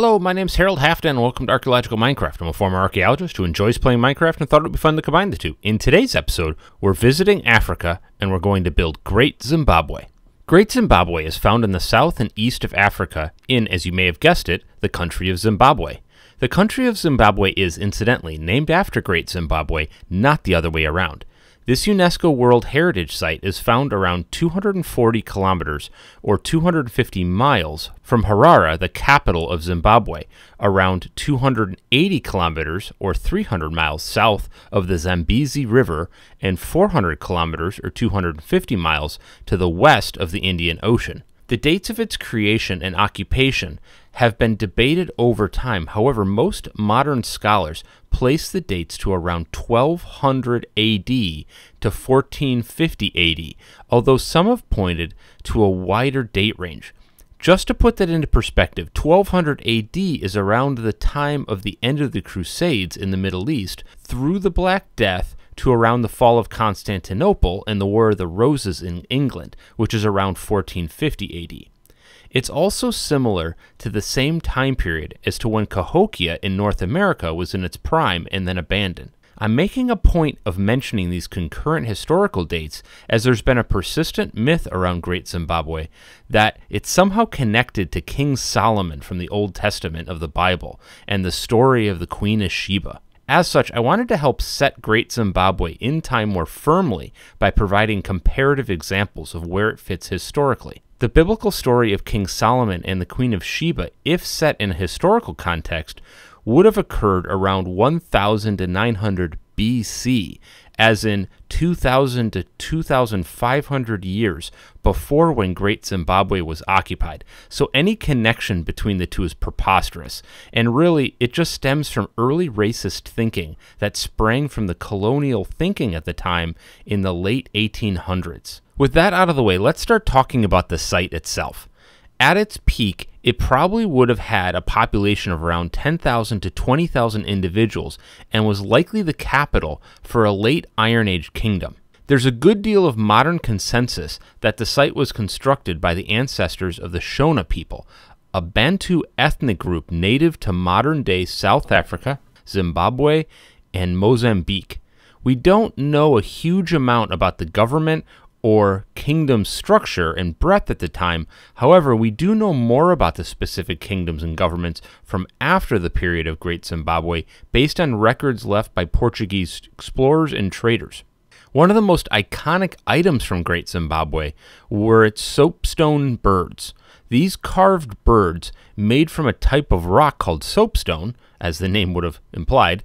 Hello, my name's Haraldr Halfdan and welcome to Archaeological Minecraft. I'm a former archaeologist who enjoys playing Minecraft and thought it would be fun to combine the two. In today's episode, we're visiting Africa and we're going to build Great Zimbabwe. Great Zimbabwe is found in the south and east of Africa in, as you may have guessed it, the country of Zimbabwe. The country of Zimbabwe is, incidentally, named after Great Zimbabwe, not the other way around. This UNESCO World Heritage Site is found around 240 kilometers or 250 miles from Harare, the capital of Zimbabwe, around 280 kilometers or 300 miles south of the Zambezi River, and 400 kilometers or 250 miles to the west of the Indian Ocean. The dates of its creation and occupation have been debated over time. However, most modern scholars place the dates to around 1200 AD to 1450 AD, although some have pointed to a wider date range. Just to put that into perspective, 1200 AD is around the time of the end of the Crusades in the Middle East through the Black Death to around the fall of Constantinople and the War of the Roses in England, which is around 1450 AD. It's also similar to the same time period as to when Cahokia in North America was in its prime and then abandoned. I'm making a point of mentioning these concurrent historical dates as there's been a persistent myth around Great Zimbabwe that it's somehow connected to King Solomon from the Old Testament of the Bible and the story of the Queen of Sheba. As such, I wanted to help set Great Zimbabwe in time more firmly by providing comparative examples of where it fits historically. The biblical story of King Solomon and the Queen of Sheba, if set in a historical context, would have occurred around 1900 BC, as in 2000 to 2500 years before when Great Zimbabwe was occupied. So any connection between the two is preposterous, and really it just stems from early racist thinking that sprang from the colonial thinking at the time in the late 1800s. With that out of the way, let's start talking about the site itself. At its peak, it probably would have had a population of around 10,000 to 20,000 individuals and was likely the capital for a late Iron Age kingdom. There's a good deal of modern consensus that the site was constructed by the ancestors of the Shona people, a Bantu ethnic group native to modern-day South Africa, Zimbabwe, and Mozambique. We don't know a huge amount about the government or kingdom structure and breadth at the time. However, we do know more about the specific kingdoms and governments from after the period of Great Zimbabwe based on records left by Portuguese explorers and traders. One of the most iconic items from Great Zimbabwe were its soapstone birds. These carved birds, made from a type of rock called soapstone, as the name would have implied,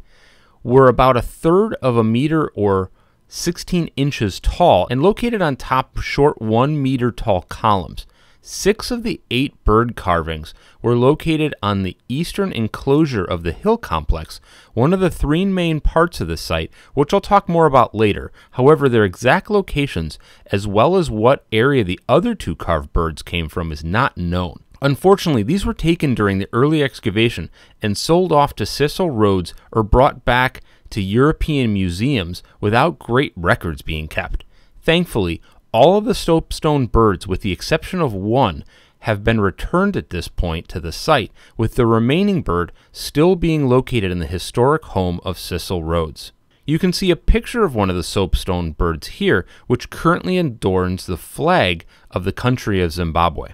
were about 1/3 of a meter or 16 inches tall and located on top of short 1 meter tall columns. 6 of the 8 bird carvings were located on the eastern enclosure of the hill complex, one of the 3 main parts of the site, which I'll talk more about later. However, their exact locations, as well as what area the other 2 carved birds came from, is not known. Unfortunately, these were taken during the early excavation and sold off to Cecil Rhodes or brought back to European museums without great records being kept. Thankfully, all of the soapstone birds, with the exception of 1, have been returned at this point to the site, with the remaining bird still being located in the historic home of Cecil Rhodes. You can see a picture of one of the soapstone birds here, which currently adorns the flag of the country of Zimbabwe.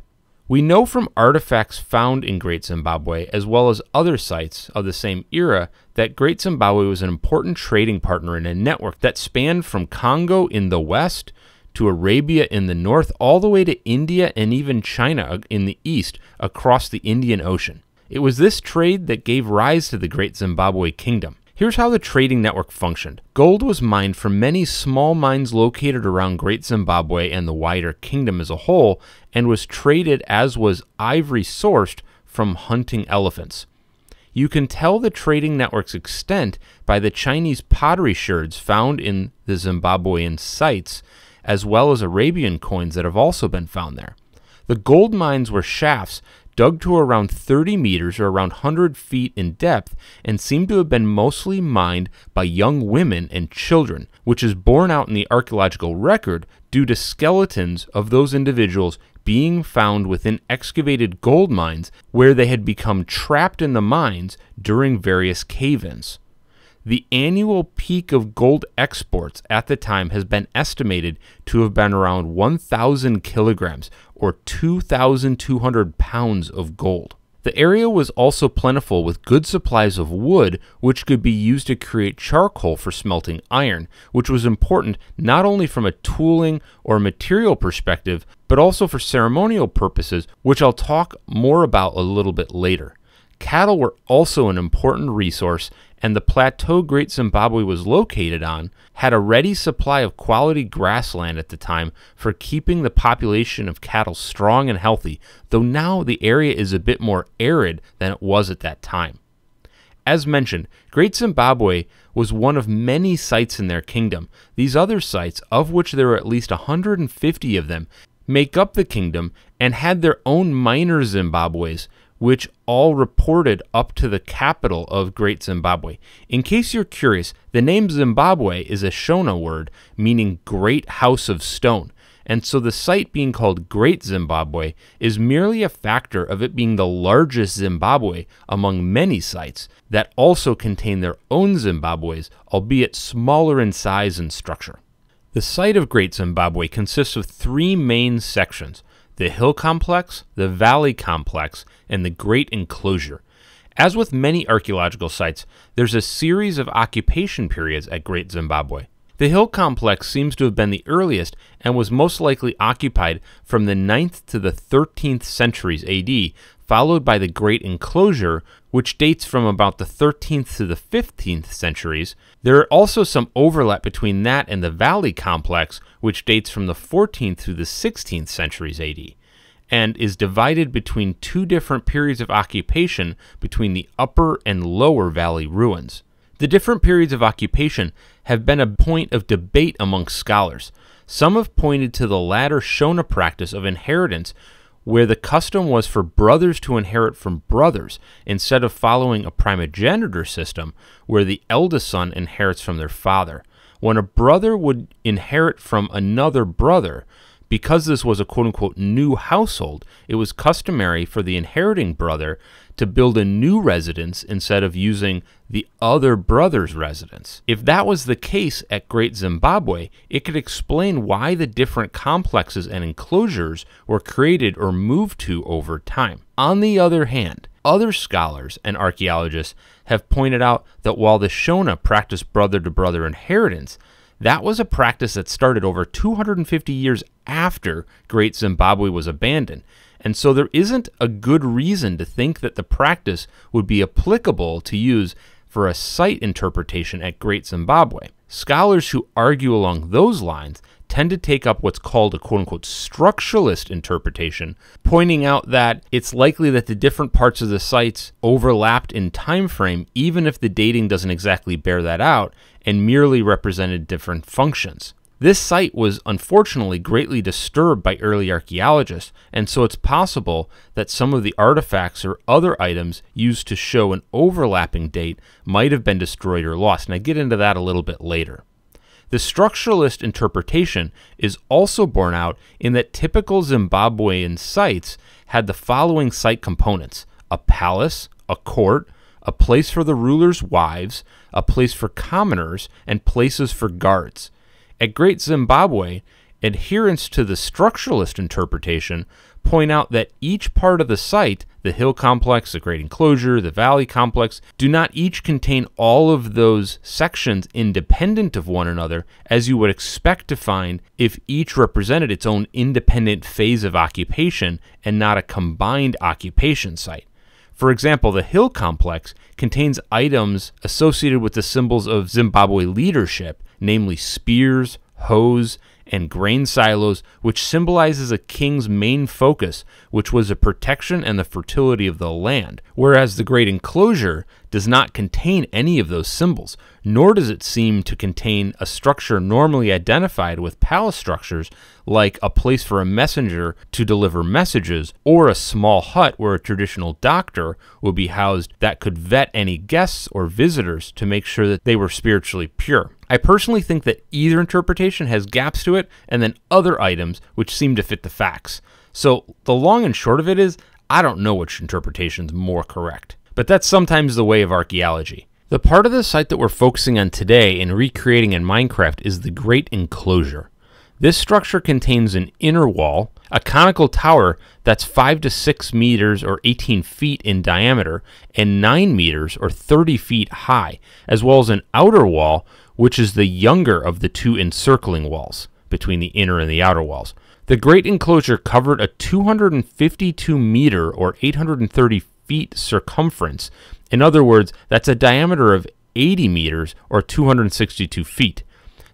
We know from artifacts found in Great Zimbabwe, as well as other sites of the same era, that Great Zimbabwe was an important trading partner in a network that spanned from Congo in the west to Arabia in the north, all the way to India and even China in the east across the Indian Ocean. It was this trade that gave rise to the Great Zimbabwe Kingdom. Here's how the trading network functioned. Gold was mined from many small mines located around Great Zimbabwe and the wider kingdom as a whole, and was traded, as was ivory sourced from hunting elephants. You can tell the trading network's extent by the Chinese pottery sherds found in the Zimbabwean sites, as well as Arabian coins that have also been found there. The gold mines were shafts dug to around 30 meters or around 100 feet in depth and seem to have been mostly mined by young women and children, which is borne out in the archaeological record due to skeletons of those individuals being found within excavated gold mines where they had become trapped in the mines during various cave-ins. The annual peak of gold exports at the time has been estimated to have been around 1,000 kilograms or 2,200 pounds of gold. The area was also plentiful with good supplies of wood, which could be used to create charcoal for smelting iron, which was important not only from a tooling or material perspective, but also for ceremonial purposes, which I'll talk more about a little bit later. Cattle were also an important resource, and the plateau Great Zimbabwe was located on had a ready supply of quality grassland at the time for keeping the population of cattle strong and healthy, though now the area is a bit more arid than it was at that time. As mentioned, Great Zimbabwe was one of many sites in their kingdom. These other sites, of which there were at least 150 of them, make up the kingdom and had their own minor Zimbabwes, which all reported up to the capital of Great Zimbabwe. In case you're curious, the name Zimbabwe is a Shona word meaning Great House of Stone, and so the site being called Great Zimbabwe is merely a factor of it being the largest Zimbabwe among many sites that also contain their own Zimbabwes, albeit smaller in size and structure. The site of Great Zimbabwe consists of three main sections: the hill complex, the valley complex, and the great enclosure. As with many archaeological sites, there's a series of occupation periods at Great Zimbabwe. The hill complex seems to have been the earliest and was most likely occupied from the 9th to the 13th centuries AD, followed by the great enclosure, which dates from about the 13th to the 15th centuries. There are also some overlap between that and the valley complex, which dates from the 14th to the 16th centuries AD, and is divided between two different periods of occupation between the upper and lower valley ruins. The different periods of occupation have been a point of debate amongst scholars. Some have pointed to the latter Shona practice of inheritance, where the custom was for brothers to inherit from brothers instead of following a primogeniture system where the eldest son inherits from their father. When a brother would inherit from another brother, because this was a quote-unquote new household, it was customary for the inheriting brother to build a new residence instead of using the other brother's residence. If that was the case at Great Zimbabwe, it could explain why the different complexes and enclosures were created or moved to over time. On the other hand, other scholars and archaeologists have pointed out that while the Shona practiced brother-to-brother inheritance, that was a practice that started over 250 years after Great Zimbabwe was abandoned, and so there isn't a good reason to think that the practice would be applicable to use for a site interpretation at Great Zimbabwe. Scholars who argue along those lines tend to take up what's called a quote-unquote structuralist interpretation, pointing out that it's likely that the different parts of the sites overlapped in time frame, even if the dating doesn't exactly bear that out, and merely represented different functions. This site was unfortunately greatly disturbed by early archaeologists, and so it's possible that some of the artifacts or other items used to show an overlapping date might have been destroyed or lost, and I get into that a little bit later. The structuralist interpretation is also borne out in that typical Zimbabwean sites had the following site components: a palace, a court, a place for the rulers' wives, a place for commoners, and places for guards. At Great Zimbabwe, adherents to the structuralist interpretation point out that each part of the site, the hill complex, the great enclosure, the valley complex, do not each contain all of those sections independent of one another, as you would expect to find if each represented its own independent phase of occupation and not a combined occupation site. For example, the hill complex contains items associated with the symbols of Zimbabwe leadership, namely spears, hoes, and grain silos, which symbolizes a king's main focus, which was the protection and the fertility of the land, whereas the great enclosure does not contain any of those symbols, nor does it seem to contain a structure normally identified with palace structures, like a place for a messenger to deliver messages, or a small hut where a traditional doctor would be housed that could vet any guests or visitors to make sure that they were spiritually pure. I personally think that either interpretation has gaps to it, and then other items which seem to fit the facts. So the long and short of it is, I don't know which interpretation's more correct. But that's sometimes the way of archaeology. The part of the site that we're focusing on today and recreating in Minecraft is the Great Enclosure. This structure contains an inner wall, a conical tower that's 5 to 6 meters or 18 feet in diameter, and 9 meters or 30 feet high, as well as an outer wall, which is the younger of the two encircling walls, between the inner and the outer walls. The Great Enclosure covered a 252 meter or 830 feet circumference. In other words, that's a diameter of 80 meters or 262 feet.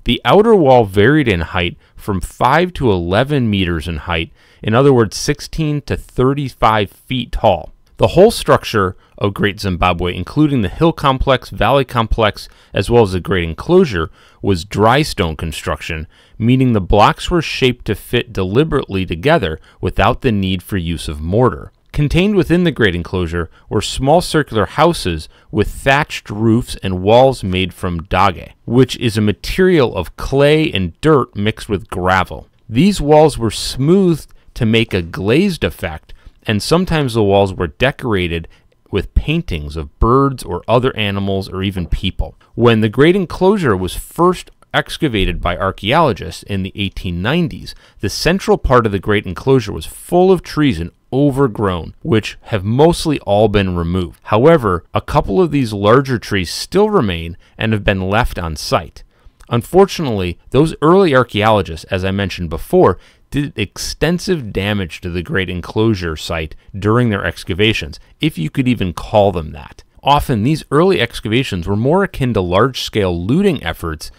The outer wall varied in height from 5 to 11 meters in height, in other words 16 to 35 feet tall. The whole structure of Great Zimbabwe, including the hill complex, valley complex, as well as the Great Enclosure, was dry stone construction, meaning the blocks were shaped to fit deliberately together without the need for use of mortar. Contained within the Great Enclosure were small circular houses with thatched roofs and walls made from dage, which is a material of clay and dirt mixed with gravel. These walls were smoothed to make a glazed effect, and sometimes the walls were decorated with paintings of birds or other animals or even people. When the Great Enclosure was first excavated by archaeologists in the 1890s, the central part of the Great Enclosure was full of trees and overgrown, which have mostly all been removed. However, a couple of these larger trees still remain and have been left on site. Unfortunately, those early archaeologists, as I mentioned before, did extensive damage to the Great Enclosure site during their excavations, if you could even call them that. Often, these early excavations were more akin to large-scale looting efforts,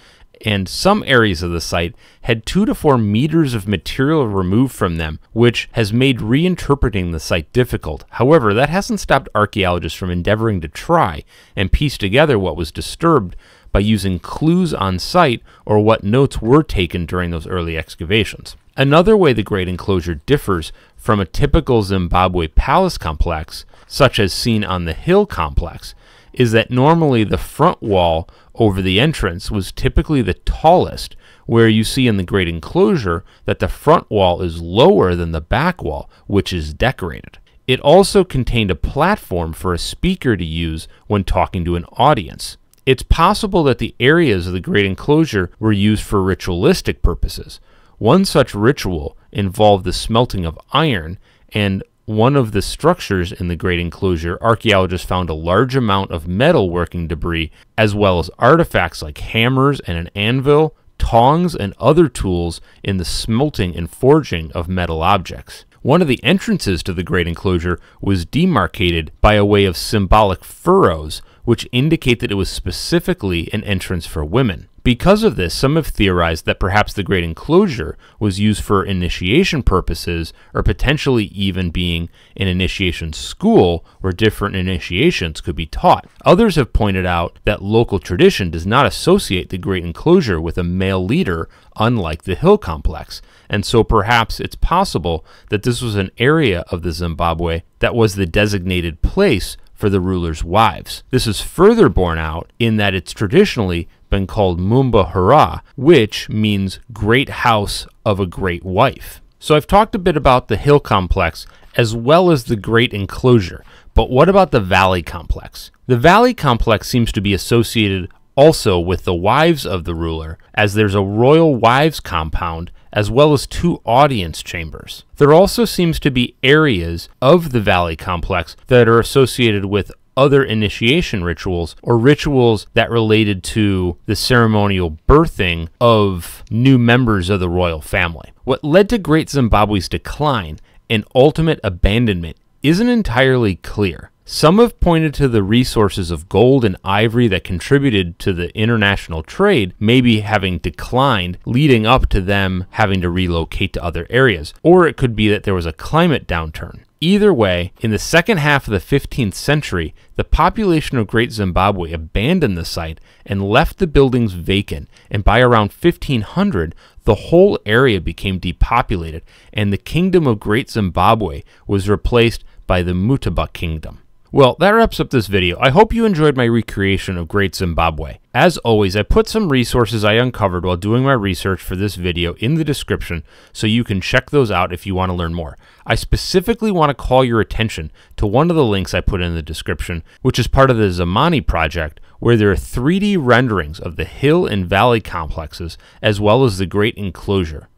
and some areas of the site had 2 to 4 meters of material removed from them, which has made reinterpreting the site difficult. However, that hasn't stopped archaeologists from endeavoring to try and piece together what was disturbed by using clues on site or what notes were taken during those early excavations. Another way the Great Enclosure differs from a typical Zimbabwe palace complex, such as seen on the hill complex, is that normally the front wall over the entrance was typically the tallest, where you see in the Great Enclosure that the front wall is lower than the back wall, which is decorated. It also contained a platform for a speaker to use when talking to an audience. It's possible that the areas of the Great Enclosure were used for ritualistic purposes. One such ritual involved the smelting of iron, and one of the structures in the Great Enclosure, archaeologists found a large amount of metal working debris, as well as artifacts like hammers and an anvil, tongs, and other tools in the smelting and forging of metal objects. One of the entrances to the Great Enclosure was demarcated by a way of symbolic furrows, which indicate that it was specifically an entrance for women. Because of this, some have theorized that perhaps the Great Enclosure was used for initiation purposes, or potentially even being an initiation school where different initiations could be taught. Others have pointed out that local tradition does not associate the Great Enclosure with a male leader, unlike the hill complex, and so perhaps it's possible that this was an area of the Zimbabwe that was the designated place for the ruler's wives. This is further borne out in that it's traditionally been called Mumba Hara, which means great house of a great wife. So I've talked a bit about the hill complex as well as the Great Enclosure, but what about the valley complex? The valley complex seems to be associated also with the wives of the ruler, as there's a royal wives compound as well as 2 audience chambers. There also seems to be areas of the valley complex that are associated with other initiation rituals, or rituals that related to the ceremonial birthing of new members of the royal family. What led to Great Zimbabwe's decline and ultimate abandonment isn't entirely clear. Some have pointed to the resources of gold and ivory that contributed to the international trade maybe having declined, leading up to them having to relocate to other areas, or it could be that there was a climate downturn. Either way, in the second half of the 15th century, the population of Great Zimbabwe abandoned the site and left the buildings vacant, and by around 1500, the whole area became depopulated, and the Kingdom of Great Zimbabwe was replaced by the Mutapa Kingdom. Well, that wraps up this video. I hope you enjoyed my recreation of Great Zimbabwe. As always, I put some resources I uncovered while doing my research for this video in the description, so you can check those out if you want to learn more. I specifically want to call your attention to one of the links I put in the description, which is part of the Zamani project, where there are 3D renderings of the hill and valley complexes, as well as the Great Enclosure.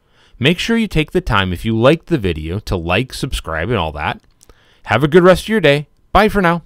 Make sure you take the time, if you liked the video, to like, subscribe, and all that. Have a good rest of your day. Bye for now.